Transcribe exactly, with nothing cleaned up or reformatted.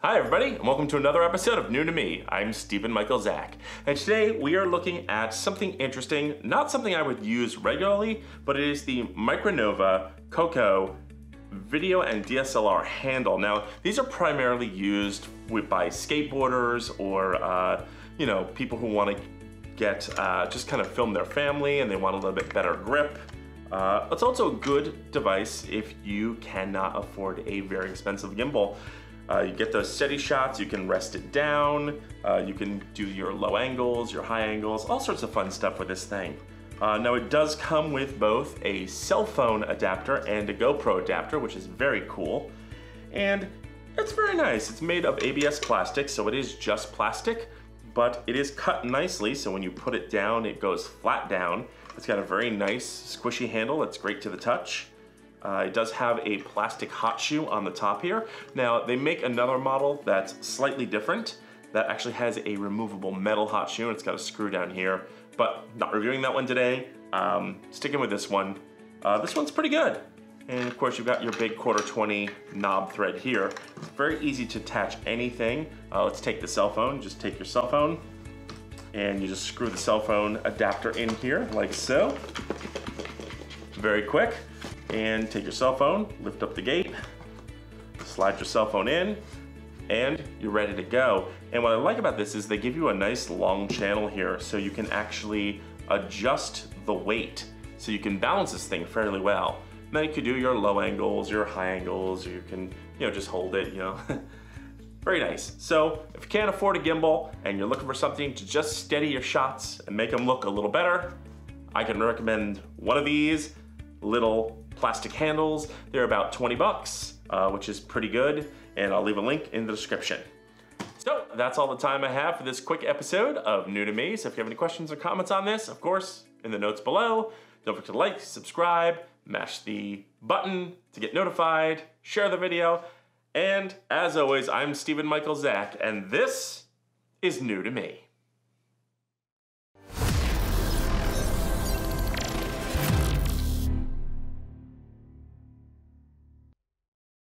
Hi everybody, and welcome to another episode of New to Me. I'm Steven Michael Zack, and today we are looking at something interesting, not something I would use regularly, but it is the Micro (Coco) Video and D S L R handle. Now, these are primarily used with, by skateboarders or uh, you know, people who want to get uh, just kind of film their family and they want a little bit better grip. Uh, it's also a good device if you cannot afford a very expensive gimbal. Uh, you get those steady shots, you can rest it down, uh, you can do your low angles, your high angles, all sorts of fun stuff with this thing. Uh, now it does come with both a cell phone adapter and a GoPro adapter, which is very cool. And it's very nice. It's made of A B S plastic, so it is just plastic, but it is cut nicely, so when you put it down, it goes flat down. It's got a very nice squishy handle, it's great to the touch. Uh, it does have a plastic hot shoe on the top here. Now, they make another model that's slightly different that actually has a removable metal hot shoe, and it's got a screw down here, but not reviewing that one today. Um, sticking with this one. Uh, this one's pretty good. And of course, you've got your big quarter twenty knob thread here. It's very easy to attach anything. Uh, let's take the cell phone. Just take your cell phone, and you just screw the cell phone adapter in here, like so. Very quick. And take your cell phone, lift up the gate, slide your cell phone in, and you're ready to go. And what I like about this is they give you a nice long channel here, so you can actually adjust the weight, so you can balance this thing fairly well. And then you can do your low angles, your high angles, or you can, you know, just hold it, you know. Very nice. So if you can't afford a gimbal and you're looking for something to just steady your shots and make them look a little better, I can recommend one of these little plastic handles. They're about twenty bucks, uh, which is pretty good, and I'll leave a link in the description. So that's all the time I have for this quick episode of New to Me. So if you have any questions or comments on this, of course, in the notes below. Don't forget to like, subscribe, mash the button to get notified, share the video, and as always, I'm Steven Michael Zack, and this is New to Me.